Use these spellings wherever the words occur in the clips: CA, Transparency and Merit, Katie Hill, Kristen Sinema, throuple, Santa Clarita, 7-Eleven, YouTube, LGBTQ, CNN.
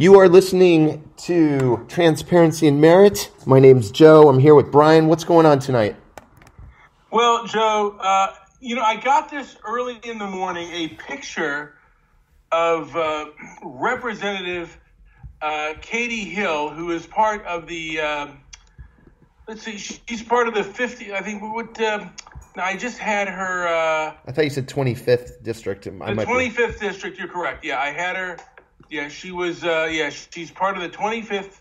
You are listening to Transparency and Merit. My name's Joe. I'm here with Brian. What's going on tonight? Well, Joe, I got this early in the morning, a picture of Representative Katie Hill, who is part of the, she's part of the 50, I think, I just had her. I thought you said 25th district. The 25th district, you're correct. Yeah, I had her. Yeah, she was, she's part of the 25th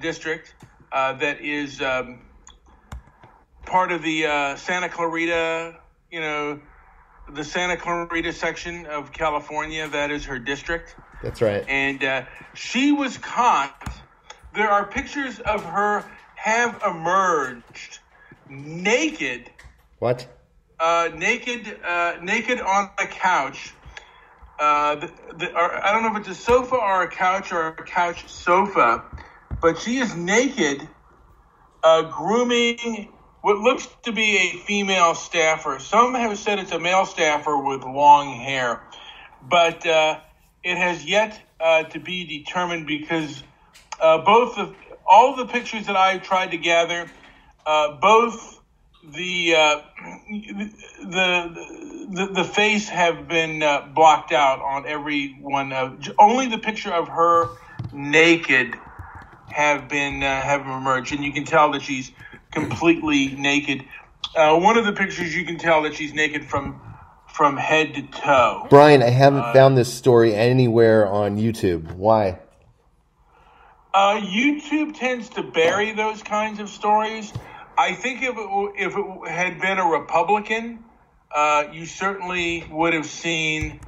district that is part of the Santa Clarita, the Santa Clarita section of California. That is her district. That's right. And she was caught. There are pictures of her have emerged naked. What? Naked on a couch. I don't know if it's a sofa or a couch sofa, but she is naked, grooming what looks to be a female staffer. Some have said it's a male staffer with long hair, but it has yet to be determined because all the pictures that I tried to gather, both the face have been blocked out on every one. Only the picture of her naked have emerged, and you can tell that she's completely naked. One of the pictures you can tell that she's naked from head to toe. Brian, I haven't found this story anywhere on YouTube. Why? YouTube tends to bury those kinds of stories. I think if it had been a Republican, you certainly would have seen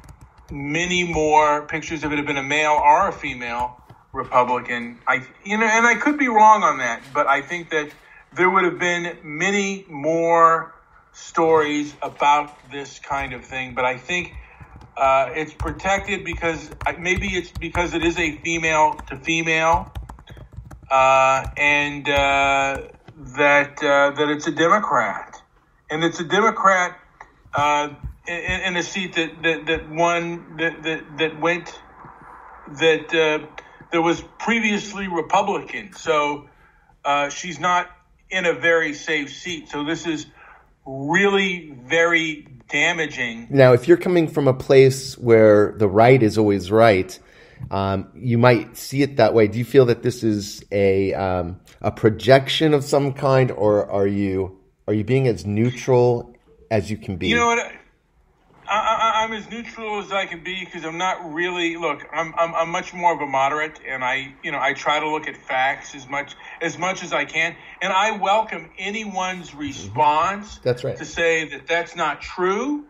many more pictures if it had been a male or a female Republican. And I could be wrong on that, but I think that there would have been many more stories about this kind of thing. But I think it's protected because it is a female to female, that it's a Democrat, and it's a Democrat in a seat that was previously Republican. So she's not in a very safe seat. So this is really very damaging. Now, if you're coming from a place where the right is always right, you might see it that way. Do you feel that this is a projection of some kind, or are you being as neutral as you can be? You know what? I'm as neutral as I can be because I'm not really. Look, I'm much more of a moderate, and I try to look at facts as much as I can, and I welcome anyone's response. That's right. To say that that's not true.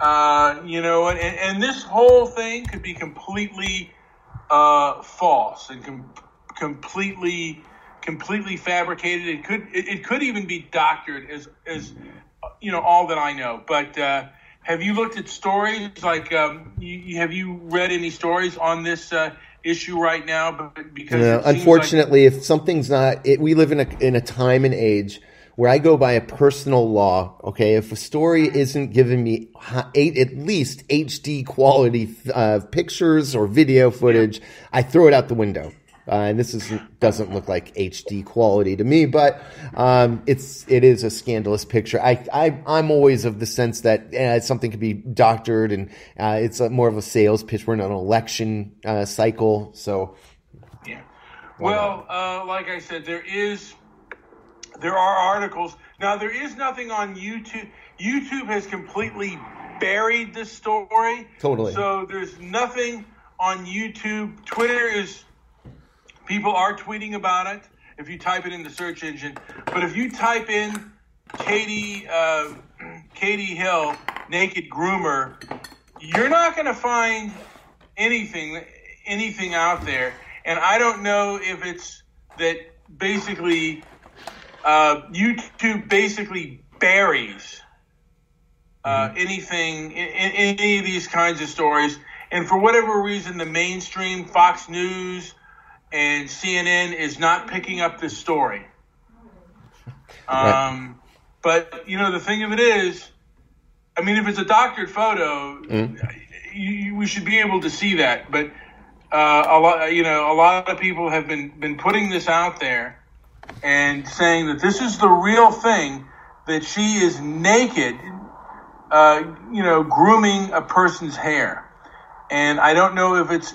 And this whole thing could be completely false and completely fabricated. It could even be doctored, as all that I know. But have you looked at stories like? Have you read any stories on this issue right now? Unfortunately, if something's not, we live in a time and age where I go by a personal law, okay, if a story isn't giving me at least HD quality pictures or video footage, I throw it out the window. And this doesn't look like HD quality to me, but it is a scandalous picture. I'm always of the sense that something could be doctored, and it's more of a sales pitch. We're in an election cycle, so. Yeah. Well, like I said, there are articles. Now, there is nothing on YouTube. YouTube has completely buried this story. Totally. So there's nothing on YouTube. Twitter is – people are tweeting about it if you type it in the search engine. But if you type in Katie Hill, naked groomer, you're not going to find anything out there. And I don't know if it's that basically – YouTube basically buries anything, any of these kinds of stories. And for whatever reason, the mainstream, Fox News and CNN, is not picking up this story. But, the thing of it is, I mean, if it's a doctored photo, we should be able to see that. But a lot of people have been putting this out there and saying that this is the real thing, that she is naked, grooming a person's hair. And I don't know if it's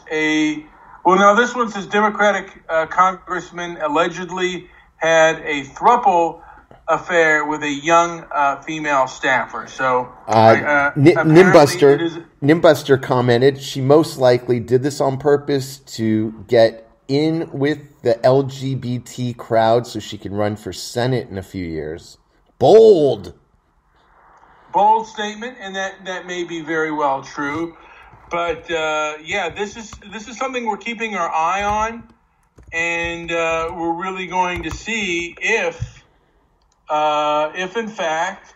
now this one says Democratic congressman allegedly had a throuple affair with a young female staffer. So Nimbuster commented she most likely did this on purpose to get in with the LGBT crowd so she can run for Senate in a few years. Bold statement, and that may be very well true. But this is something we're keeping our eye on, and we're really going to see if in fact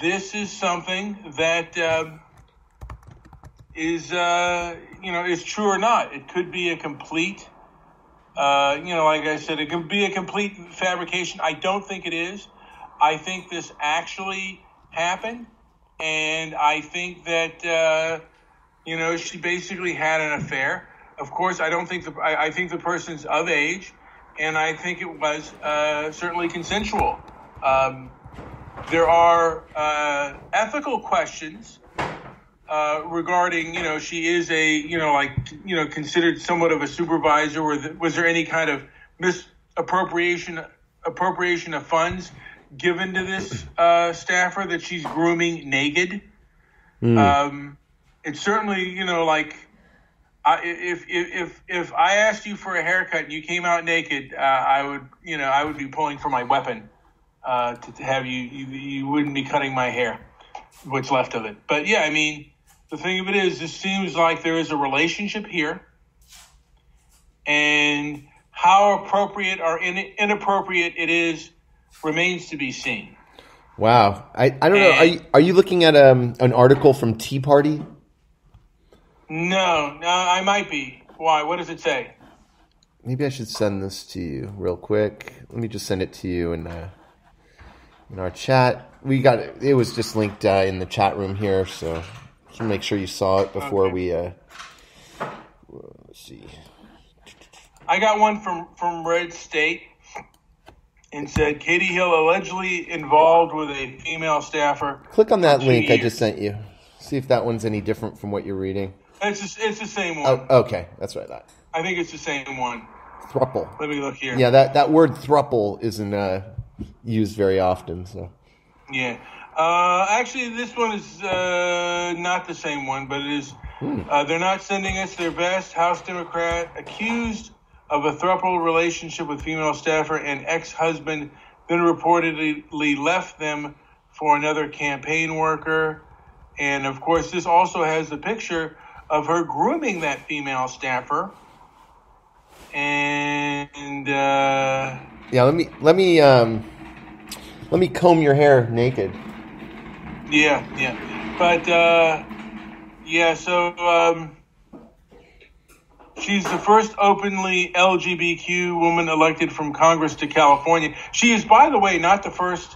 this is something that is true or not. It could be a complete, like I said, it could be a complete fabrication. I don't think it is. I think this actually happened, and I think that. She basically had an affair. Of course, I don't think I think the person's of age, and I think it was certainly consensual. There are ethical questions regarding, she is considered somewhat of a supervisor. Or was there any kind of misappropriation of funds given to this staffer that she's grooming naked? It's certainly, if I asked you for a haircut and you came out naked, I would be pulling for my weapon to have you wouldn't be cutting my hair, what's left of it. But yeah, I mean, the thing of it is, this seems like there is a relationship here, and how appropriate or inappropriate it is remains to be seen. Wow, I don't know. Are you looking at an article from Tea Party? No, I might be. Why? What does it say? Maybe I should send this to you real quick. Let me just send it to you in our chat. We got it. It was just linked in the chat room here, so make sure you saw it before we. Let's see. I got one from Red State, and said Katie Hill allegedly involved with a female staffer. Click on that link I just sent you. See if that one's any different from what you're reading. It's the same one. Oh, okay, that's what I thought. I think it's the same one. Thruple. Let me look here. Yeah, that word thruple isn't used very often. So. Yeah. Actually, this one is not the same one, but it is. They're not sending us their best. House Democrat accused of a thruple relationship with female staffer and ex-husband, then reportedly left them for another campaign worker. And, of course, this also has the picture of her grooming that female staffer. And let me comb your hair naked. Yeah. But she's the first openly LGBTQ woman elected from Congress to California. She is, by the way, not the first.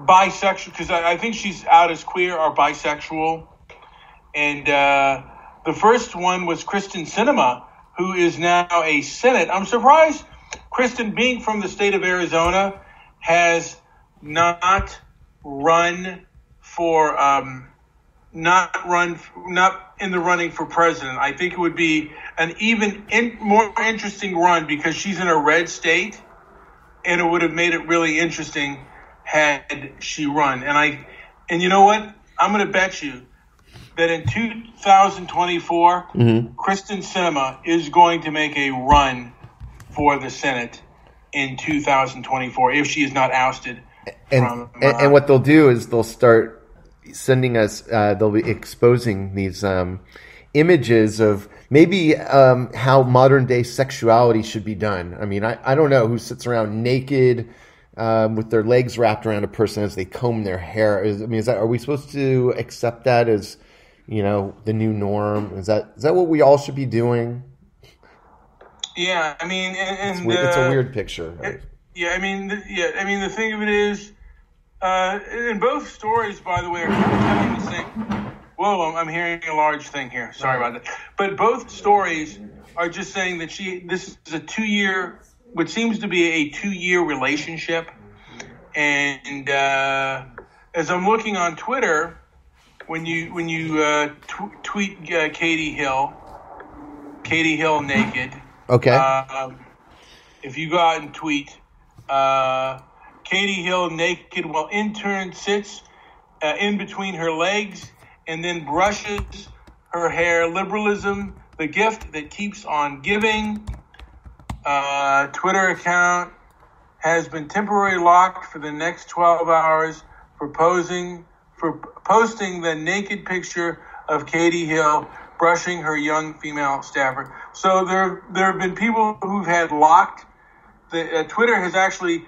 Bisexual, because I think she's out as queer or bisexual, and the first one was Kristen Sinema, who is now a Senate. I'm surprised Kristen, being from the state of Arizona, has not run for not in the running for president. I think it would be an even more interesting run because she's in a red state, and it would have made it really interesting had she run. And you know what? I'm going to bet you that in 2024, Kristen Sinema is going to make a run for the Senate in 2024 if she is not ousted. And what they'll do is they'll start sending us. They'll be exposing these images of maybe how modern day sexuality should be done. I mean, I don't know who sits around naked. With their legs wrapped around a person as they comb their hair. Are we supposed to accept that as, the new norm? Is that what we all should be doing? Yeah, I mean, it's a weird picture. Right? The thing of it is, in both stories, by the way, are kind of telling the same. Whoa, I'm hearing a large thing here. Sorry about that. But both stories are just saying that this is a 2-year, what seems to be a 2-year relationship. And as I'm looking on Twitter, when you tweet Katie Hill naked. Okay. If you go out and tweet Katie Hill naked while intern sits in between her legs and then brushes her hair, liberalism, the gift that keeps on giving. Twitter account has been temporarily locked for the next 12 hours for posting the naked picture of Katie Hill brushing her young female staffer. So there have been people who've had locked. Twitter has actually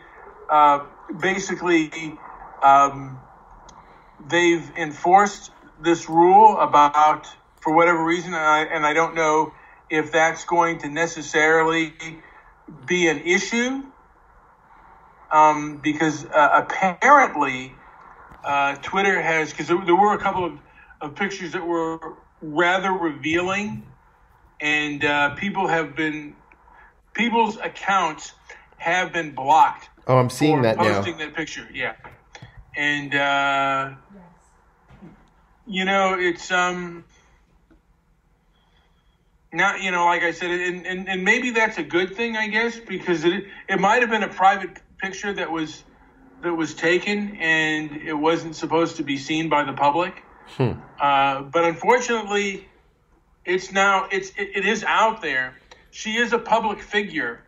they've enforced this rule about, for whatever reason, and I don't know if that's going to necessarily be an issue, because apparently Twitter has, because there were a couple of pictures that were rather revealing, and people's accounts have been blocked. Oh, I'm seeing that now. Posting that picture, yeah. And you know, it's not, you know, like I said, and maybe that's a good thing, I guess, because it might have been a private picture that was taken and it wasn't supposed to be seen by the public. But unfortunately, it is out there. She is a public figure,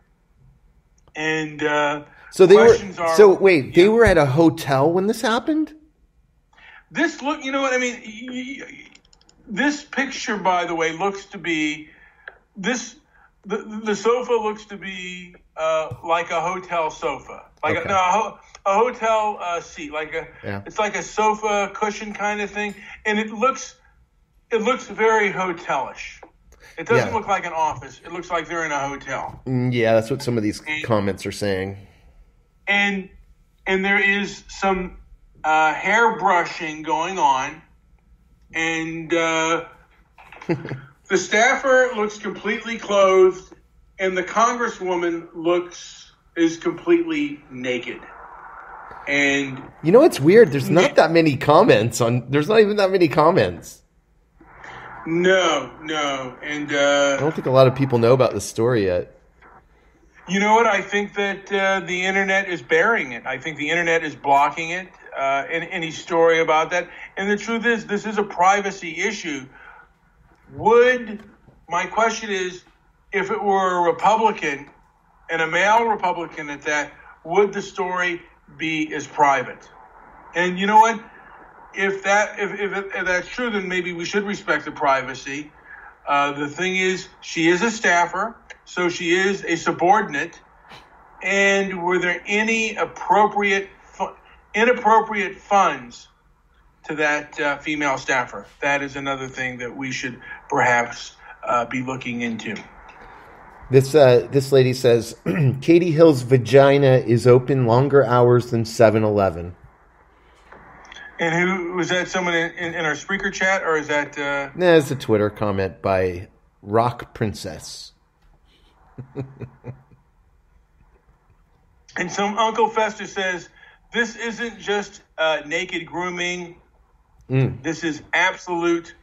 and they were at a hotel when this happened. This look, you know what I mean. This picture, by the way, looks to be this. The sofa looks to be like a hotel sofa, like a hotel seat, like a. Yeah. It's like a sofa cushion kind of thing, and it looks very hotelish. It doesn't look like an office. It looks like they're in a hotel. Yeah, that's what some of these comments are saying. And there is some hair brushing going on, and the staffer looks completely clothed, and the congresswoman is completely naked. And you know what's weird? There's not even that many comments. No, and I don't think a lot of people know about this story yet. You know what? I think that the internet is burying it. I think the internet is blocking it, and any story about that. And the truth is, this is a privacy issue. My question is, if it were a Republican, and a male Republican at that, would the story be as private? And you know what? If that's true, then maybe we should respect the privacy. The thing is, she is a staffer, so she is a subordinate. And were there any inappropriate funds to that female staffer? That is another thing that we should perhaps be looking into. This lady says, Katie Hill's vagina is open longer hours than 7-Eleven. And who was that? Someone in our speaker chat, or is that? No, it's a Twitter comment by Rock Princess. And some Uncle Fester says, "This isn't just naked grooming. This is absolute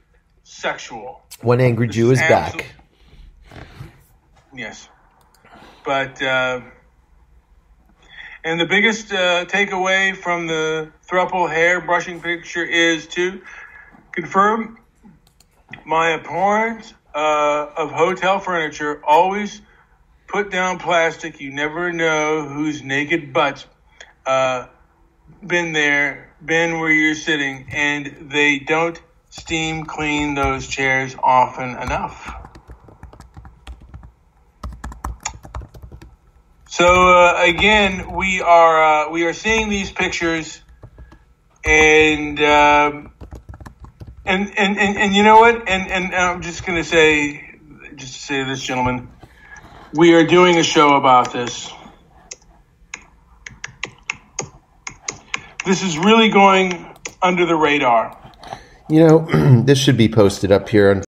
sexual." One angry Jew is back. Yes, but and the biggest takeaway from the thruple hair brushing picture is to confirm my abhorrence of hotel furniture. Always put down plastic. You never know whose naked butt's been where you're sitting, and they don't steam clean those chairs often enough. So again, we are seeing these pictures, and you know what? And I'm just going to say to this gentleman, we are doing a show about this. This is really going under the radar. you know, this should be posted up here on